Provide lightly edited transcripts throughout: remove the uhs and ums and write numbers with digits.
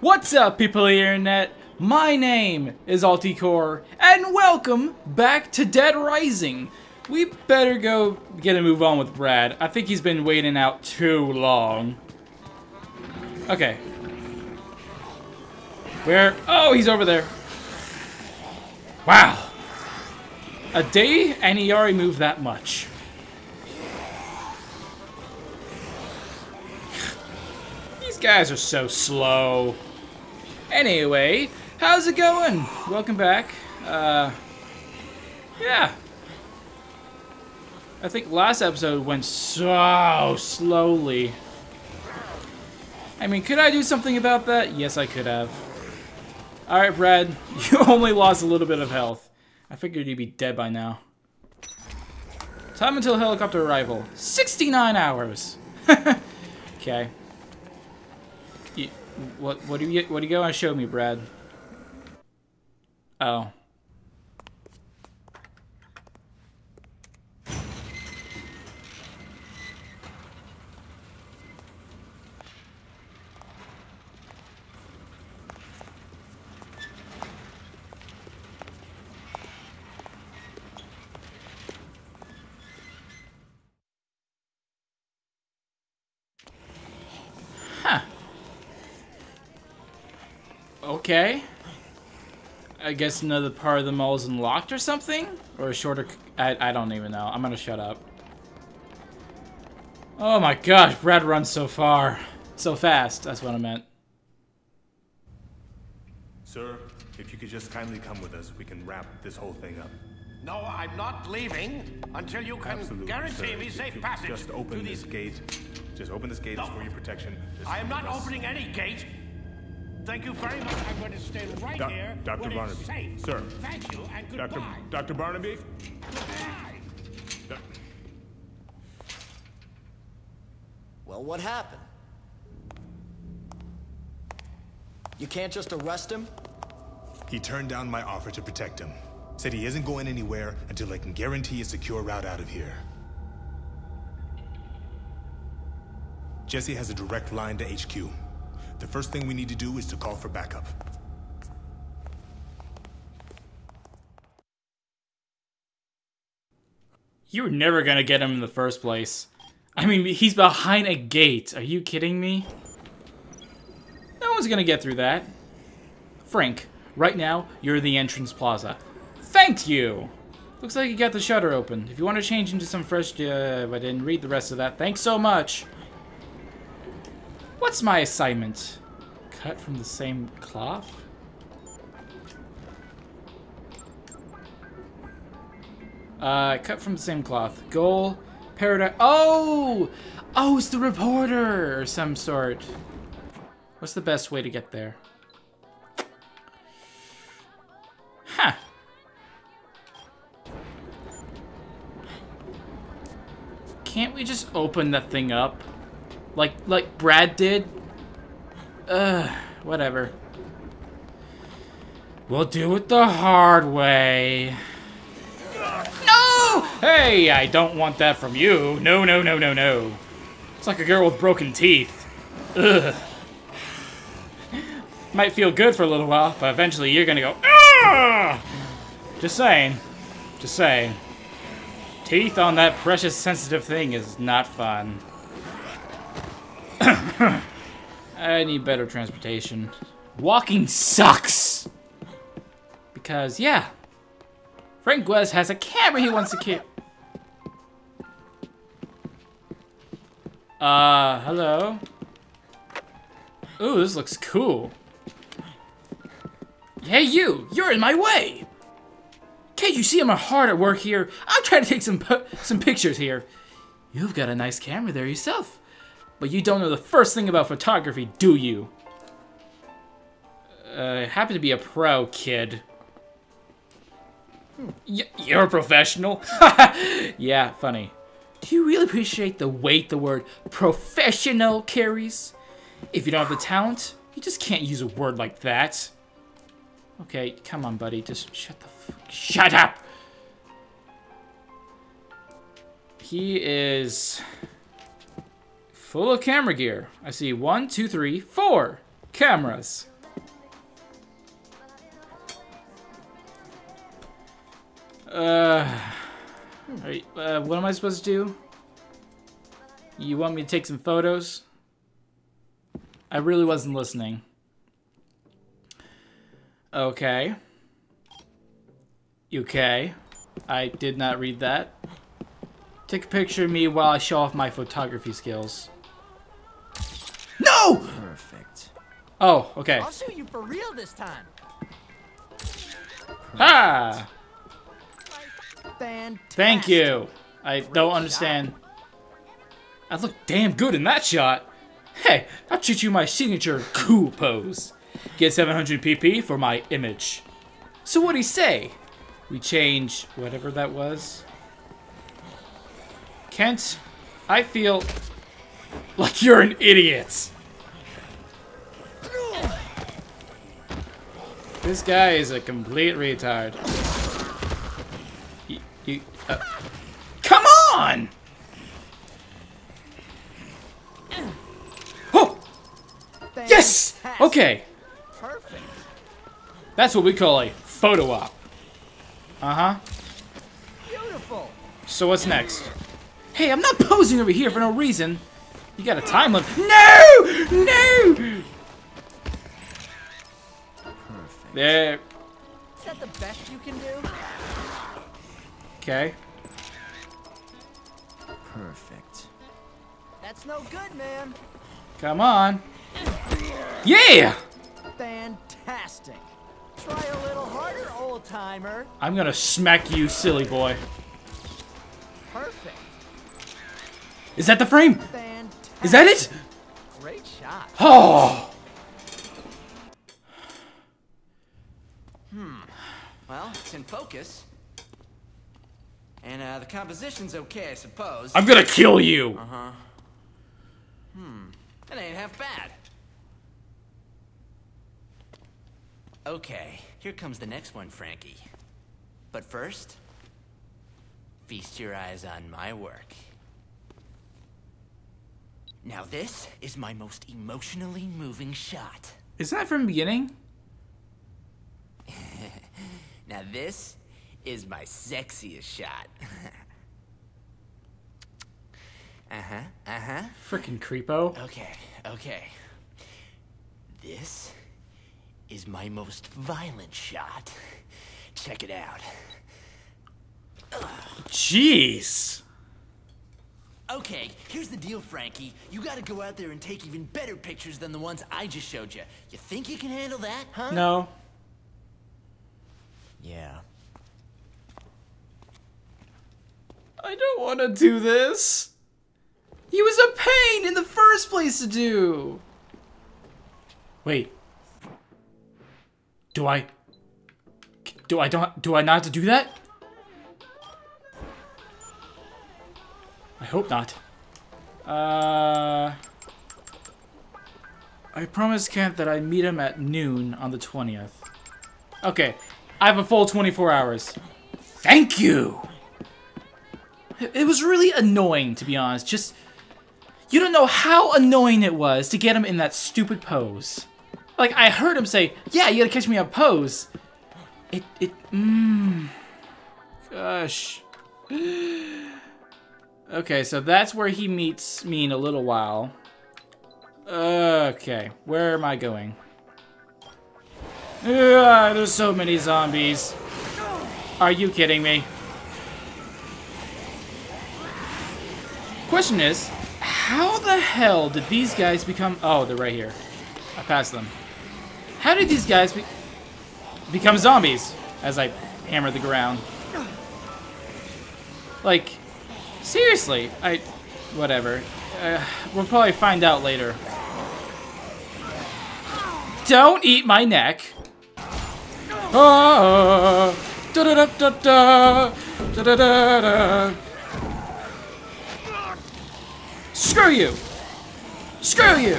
What's up, people of the internet? My name is Alticore, and welcome back to Dead Rising. We better go get a move on with Brad. I think he's been waiting out too long. Okay. Where? Oh, he's over there. Wow. A day, and he already moved that much. These guys are so slow. Anyway, how's it going? Welcome back. Yeah. I think last episode went so slowly. I mean, could I do something about that? Yes, I could have. Alright, Brad, you only lost a little bit of health. I figured you'd be dead by now. Time until helicopter arrival. 69 hours! Okay. What do you want to show me, Brad? Oh. Okay. I guess another part of the mall is unlocked or something? Or a shorter... I don't even know. I'm gonna shut up. Oh my gosh, Brad runs so far. So fast, that's what I meant. Sir, if you could just kindly come with us, we can wrap this whole thing up. No, I'm not leaving until you can guarantee me safe passage. Just open this gate. Just open this gate for your protection. I am not opening any gate. Thank you very much. I'm going to stay right here. Dr. Barnaby. Safe. Sir. Thank you and goodbye. Dr. Barnaby? Goodbye. Well, what happened? You can't just arrest him? He turned down my offer to protect him. Said he isn't going anywhere until I can guarantee a secure route out of here. Jesse has a direct line to HQ. The first thing we need to do is to call for backup. You were never gonna get him in the first place. I mean, he's behind a gate. Are you kidding me? No one's gonna get through that. Frank, right now, you're the entrance plaza. Thank you! Looks like you got the shutter open. If you want to change into some fresh... I didn't read the rest of that. Thanks so much! What's my assignment? Cut from the same cloth? Cut from the same cloth. Goal, paradise. Oh! Oh, it's the reporter or some sort. What's the best way to get there? Huh. Can't we just open that thing up? Like Brad did? Whatever. We'll do it the hard way. No! Hey, I don't want that from you. No, no, no, no, no. It's like a girl with broken teeth. Ugh. Might feel good for a little while, but eventually you're gonna go, ah! Just saying. Just saying. Teeth on that precious sensitive thing is not fun. I need better transportation. Walking sucks! Because, yeah. Frank West has a camera he wants to keep. Hello? Ooh, this looks cool. Hey you! You're in my way! Can't you see I'm hard at work here? I'm trying to take some pictures here. You've got a nice camera there yourself. But you don't know the first thing about photography, do you? Happen to be a pro, kid. You're a professional? Yeah, funny. Do you really appreciate the weight the word professional carries? If you don't have the talent, you just can't use a word like that. Okay, come on, buddy. Just shut the fuck... Shut up! He is... full of camera gear. I see 1, 2, 3, 4. cameras. What am I supposed to do? You want me to take some photos? I really wasn't listening. Okay. Okay. I did not read that. Take a picture of me while I show off my photography skills. No! Perfect. Oh, okay. I'll shoot you for real this time. Ah! Fantastic. Thank you. I don't understand. I look damn good in that shot. Hey, I'll teach you my signature cool pose. Get 700 PP for my image. So what'd he say? We change whatever that was. Kent, I feel like you're an idiot. This guy is a complete retard. Come on! Oh! Yes! Okay. Perfect. That's what we call a photo op. Uh-huh. Beautiful. So what's next? Hey, I'm not posing over here for no reason. You got a time limit. No! No! Perfect. There. Is that the best you can do? Okay. Perfect. That's no good, man. Come on. Yeah! Fantastic. Try a little harder, old timer. I'm gonna smack you, silly boy. Perfect. Is that the frame? Fantastic. Is that it? Great shot. Oh. Well, it's in focus. And the composition's okay, I suppose. I'm gonna kill you. Uh-huh. That ain't half bad. Okay, here comes the next one, Frankie. But first, feast your eyes on my work. Now this is my most emotionally moving shot. Isn't that from the beginning? Now this is my sexiest shot. Uh-huh, uh-huh. Frickin' creepo. Okay, okay. This is my most violent shot. Check it out. Ugh. Jeez. Okay, here's the deal, Frankie. You gotta go out there and take even better pictures than the ones I just showed you. You think you can handle that, huh? No. Yeah. I don't want to do this. He was a pain in the first place to do. Wait. Do I not have to do that? I hope not. I promised Kent that I'd meet him at noon on the 20th. Okay, I have a full 24 hours. Thank you! It was really annoying, to be honest. Just, you don't know how annoying it was to get him in that stupid pose. Like, I heard him say, yeah, you gotta catch me on pose. Gosh. Okay, so that's where he meets me in a little while. Okay, where am I going? Ugh, there's so many zombies. Are you kidding me? Question is, how the hell did these guys become... Oh, they're right here. I passed them. How did these guys become zombies? As I hammer the ground. Like... seriously, whatever. We'll probably find out later. Don't eat my neck. Oh, da da da da da da da da. Screw you! Screw you!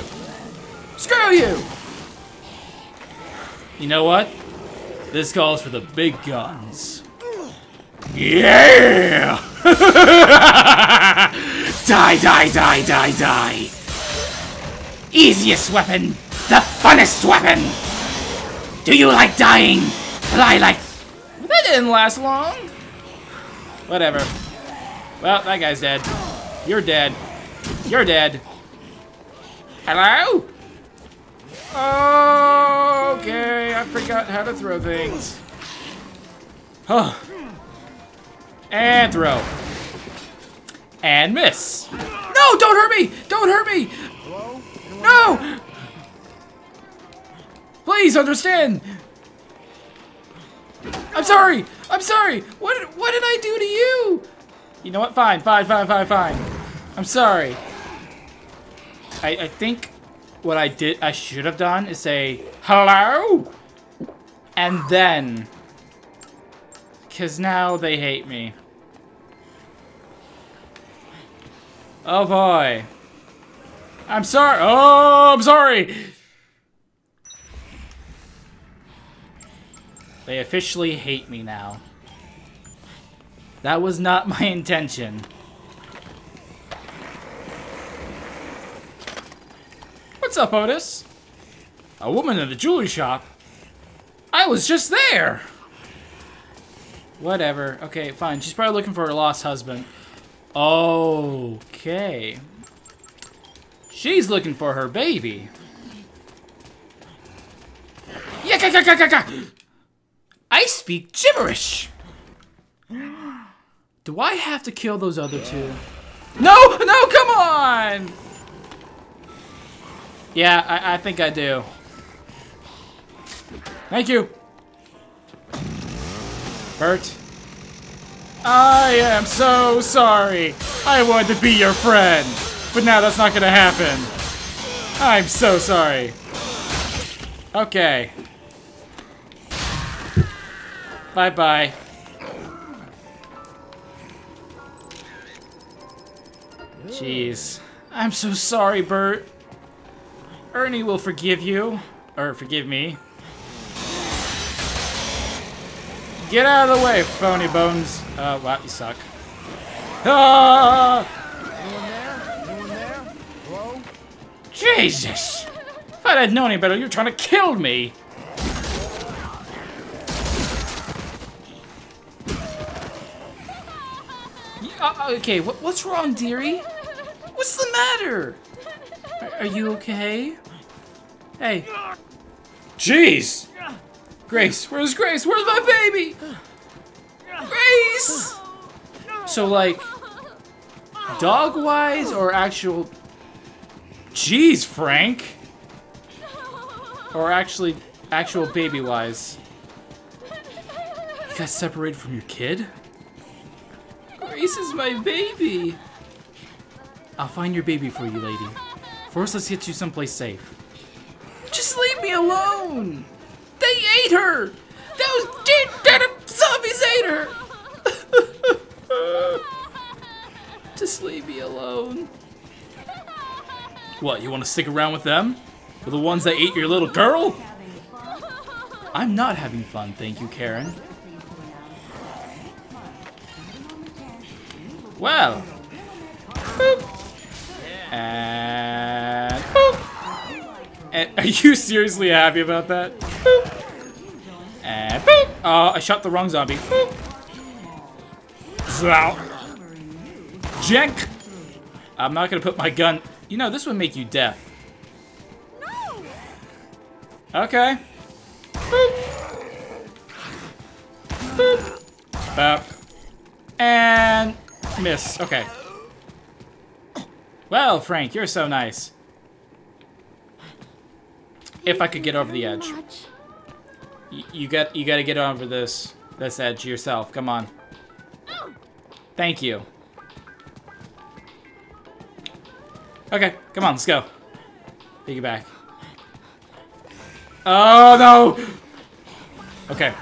Screw you! You know what? This calls for the big guns. Yeah! Die, die, die, die, die! Easiest weapon! the funnest weapon! Do you like dying? Well, I like... That didn't last long. Whatever. Well, that guy's dead. You're dead. You're dead. Hello? Oh, okay, I forgot how to throw things. Huh. And throw. And miss. No, don't hurt me! Don't hurt me! No! Please understand! I'm sorry! I'm sorry! What did I do to you? You know what? Fine. I'm sorry. I think what I should have done is say, hello? And then... Because now they hate me. Oh boy. I'm sorry. Oh, I'm sorry. They officially hate me now. That was not my intention. What's up, Otis? A woman at a jewelry shop? I was just there. Whatever. Okay, fine. She's probably looking for her lost husband. Okay. She's looking for her baby. I speak gibberish. Do I have to kill those other two? No! No, come on! Yeah, I think I do. Thank you. Bert. I am so sorry. I wanted to be your friend, but now that's not gonna happen. I'm so sorry. Okay. Bye-bye. Jeez. I'm so sorry, Bert. Ernie will forgive you. Or forgive me. Get out of the way, phony bones. Wow, you suck. Ah! Anyone there? Jesus! If I'd have known any better, you're trying to kill me! Okay, what's wrong, dearie? What's the matter? Are you okay? Hey. Jeez! Grace, where's Grace? Where's my baby? Grace! So, like, dog-wise or actual... Jeez, Frank! Or actually, actual baby-wise? You got separated from your kid? Grace is my baby! I'll find your baby for you, lady. First, let's get you someplace safe. Just leave me alone! They ate her! Those dead zombies ate her! Just leave me alone. What, you want to stick around with them? With the ones that ate your little girl? I'm not having fun, thank you, Karen. Well. Boop. And boop. And are you seriously happy about that? Boop. And boop! I shot the wrong zombie. Boop! Zow! Jank! I'm not gonna put my gun... You know, this would make you deaf. No. Okay. Boop! Boop! Boop. And... miss. Okay. Well, Frank, you're so nice. If I could get over the edge. You gotta get over this edge yourself. Come on. Thank you. Okay, come on, let's go. Take it back. Oh no. Okay.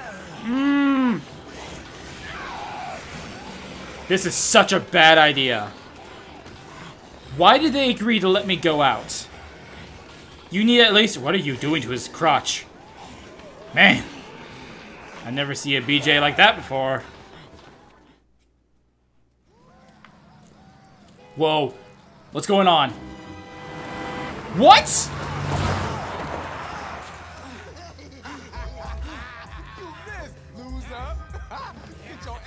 This is such a bad idea. Why did they agree to let me go out? You need at least. What are you doing to his crotch? Man, I never see a BJ like that before. Whoa, what's going on? What? What's up? Get your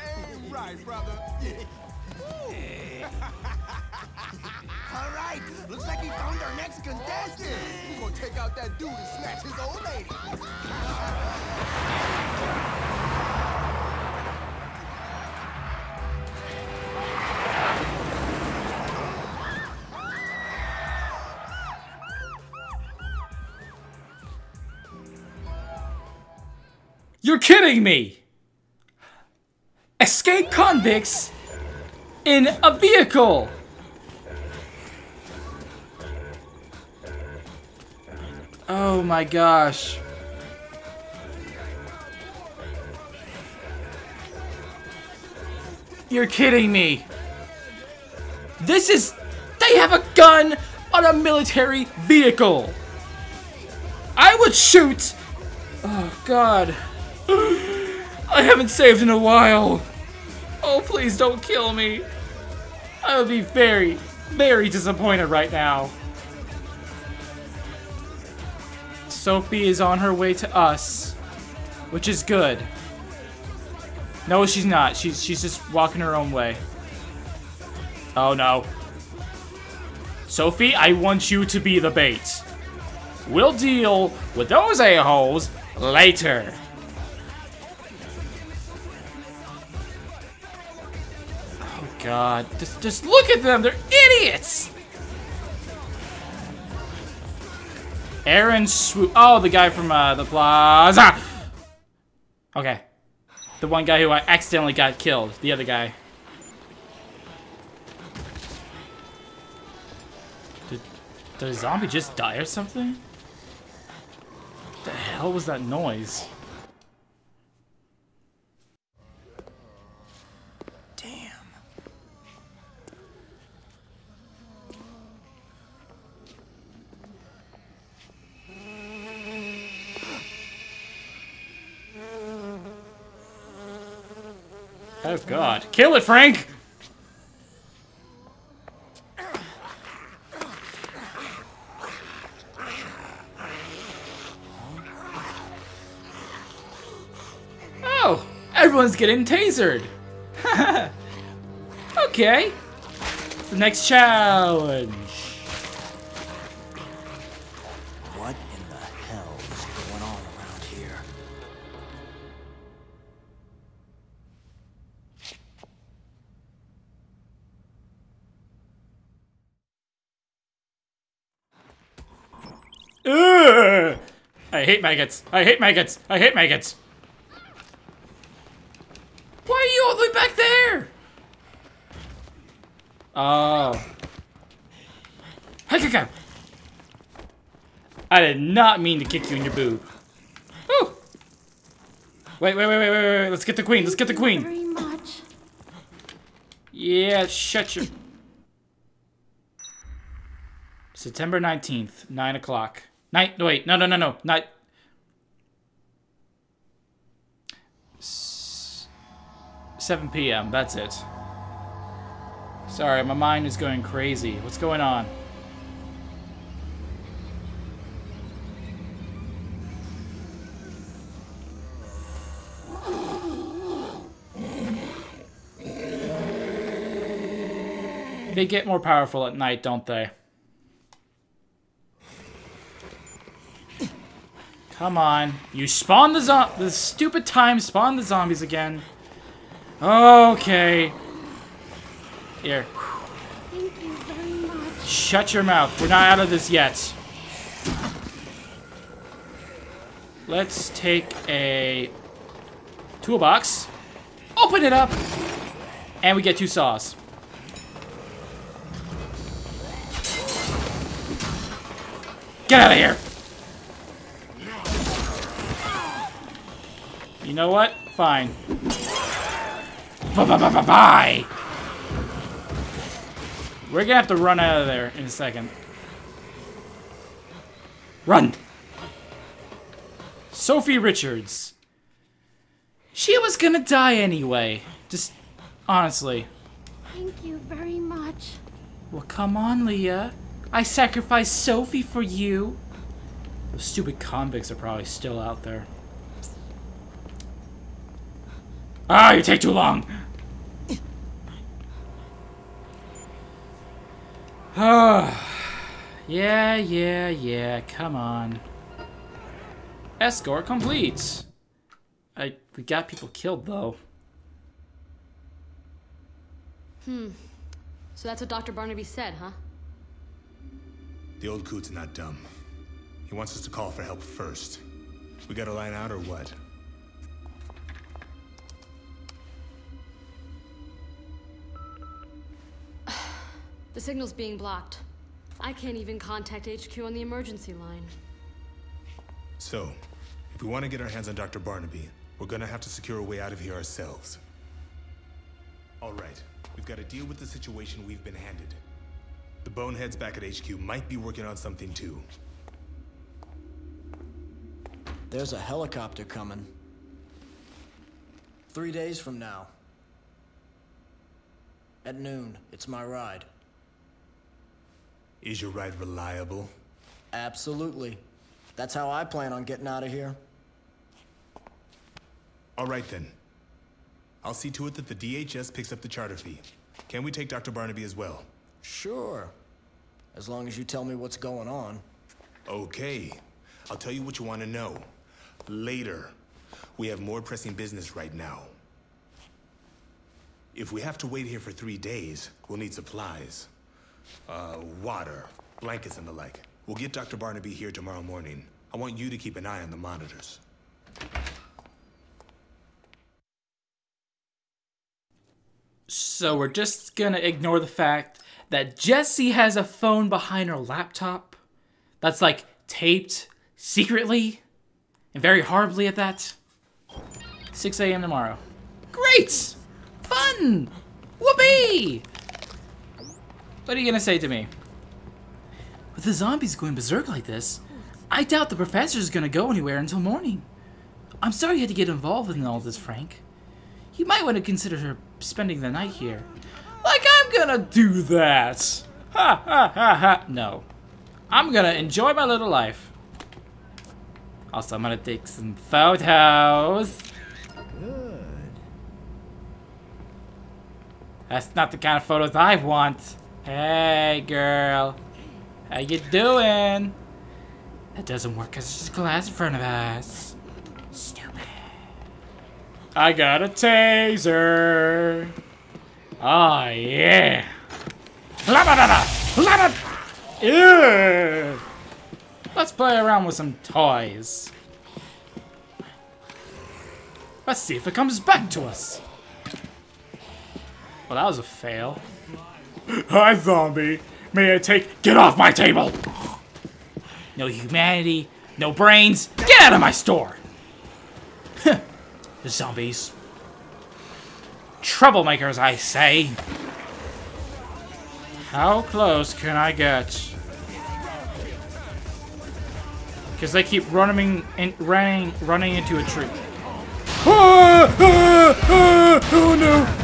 aim right, brother. Yeah. All right, looks like we found our next contestant. We're gonna take out that dude and snatch his old lady. You're kidding me! Escape convicts in a vehicle! Oh my gosh. You're kidding me. This is... They have a gun on a military vehicle! I would shoot! Oh god. I haven't saved in a while. Oh, please don't kill me. I would be very, very disappointed right now. Sophie is on her way to us, which is good. No, she's not. She's just walking her own way. Oh, no. Sophie, I want you to be the bait. We'll deal with those a-holes later. God, just look at them, they're idiots! Aaron Swoop, oh, the guy from the plaza! Okay, the one guy who I accidentally got killed, the other guy. Did a zombie just die or something? What the hell was that noise? Oh god. Kill it, Frank! Oh! Everyone's getting tasered! Okay. The next challenge. What in the hell is going on around here? Ugh! I hate maggots. I hate maggots. I hate maggots. Why are you all the way back there? Oh. Hey, I did not mean to kick you in your boob. Woo! Wait. Let's get the queen. Let's get the queen. Very much. Yeah, shut your... September 19th, 9 o'clock. Wait, no. Not... S 7 p.m., that's it. Sorry, my mind is going crazy. What's going on? They get more powerful at night, don't they? Come on. You spawn the stupid time spawn the zombies again. Okay. Here. Thank you very much. Shut your mouth. We're not out of this yet. Let's take a toolbox. Open it up. And we get 2 saws. Get out of here. You know what? Fine. Bye. We're gonna have to run out of there in a second. Run! Sophie Richards. She was gonna die anyway. Just honestly. Thank you very much. Well, come on, Leah. I sacrificed Sophie for you. Those stupid convicts are probably still out there. Ah, you take too long. Ah. Yeah, come on. Escort complete. We got people killed though. So that's what Dr. Barnaby said, huh? The old coot's not dumb. He wants us to call for help first. We gotta line out or what? The signal's being blocked. I can't even contact HQ on the emergency line. So, if we want to get our hands on Dr. Barnaby, we're gonna have to secure a way out of here ourselves. All right, we've got to deal with the situation we've been handed. The boneheads back at HQ might be working on something too. There's a helicopter coming. 3 days from now. At noon, it's my ride. Is your ride reliable? Absolutely. That's how I plan on getting out of here. All right then. I'll see to it that the DHS picks up the charter fee. Can we take Dr. Barnaby as well? Sure. As long as you tell me what's going on. Okay. I'll tell you what you want to know. Later. We have more pressing business right now. If we have to wait here for 3 days, we'll need supplies. Water, blankets and the like. We'll get Dr. Barnaby here tomorrow morning. I want you to keep an eye on the monitors. So we're just gonna ignore the fact that Jesse has a phone behind her laptop that's like taped secretly and very horribly at that. 6 a.m. tomorrow. Great! Fun! Whoopee! What are you gonna say to me? With the zombies going berserk like this, I doubt the professor's gonna go anywhere until morning. I'm sorry you had to get involved in all this, Frank. You might want to consider spending the night here. Like I'm gonna do that! Ha ha ha ha! No. I'm gonna enjoy my little life. Also, I'm gonna take some photos. Good. That's not the kind of photos I want. Hey, girl. How you doing? That doesn't work because there's glass in front of us. Stupid. I got a taser. Oh, yeah. Ew. Let's play around with some toys. Let's see if it comes back to us. Well, that was a fail. Hi, zombie. May I take... Get off my table! No humanity. No brains. Get out of my store! The zombies. Troublemakers, I say. How close can I get? Because they keep running into a tree. Ah, ah, ah, oh no!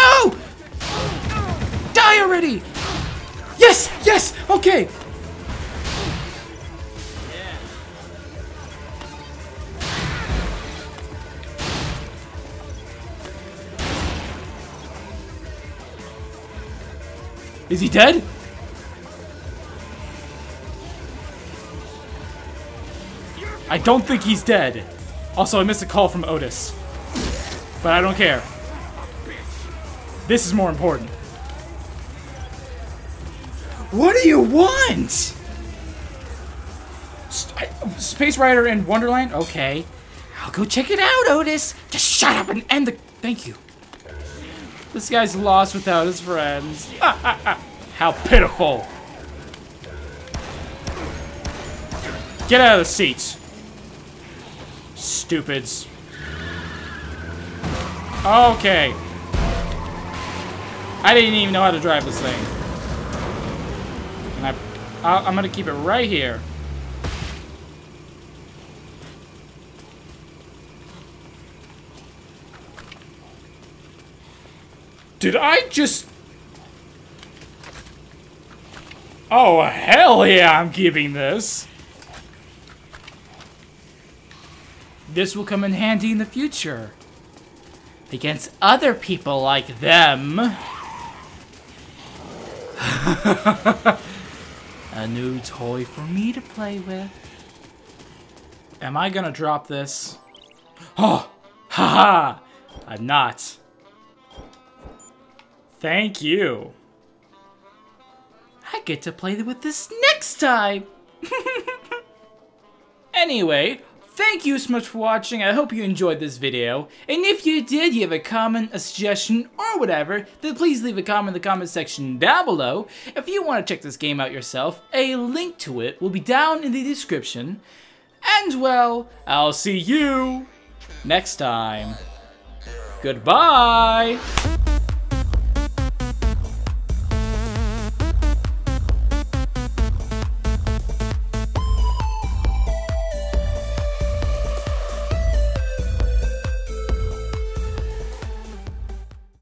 No! Die already! Yes! Yes! Okay! Is he dead? I don't think he's dead. Also, I missed a call from Otis. But I don't care. This is more important. What do you want? Space Rider in Wonderland? Okay. I'll go check it out, Otis. Just shut up and end the... Thank you. This guy's lost without his friends. How pitiful. Get out of the seats. Stupids. Okay. I didn't even know how to drive this thing. And I'm gonna keep it right here. Did I just... Oh, hell yeah, I'm keeping this. This will come in handy in the future. Against other people like them. A new toy for me to play with. Am I gonna drop this? Oh! Haha! I'm not. Thank you. I get to play with this next time! Anyway, thank you so much for watching. I hope you enjoyed this video. And if you did, you have a comment, a suggestion, or whatever, then please leave a comment in the comment section down below. If you want to check this game out yourself, a link to it will be down in the description. And well, I'll see you next time. Goodbye!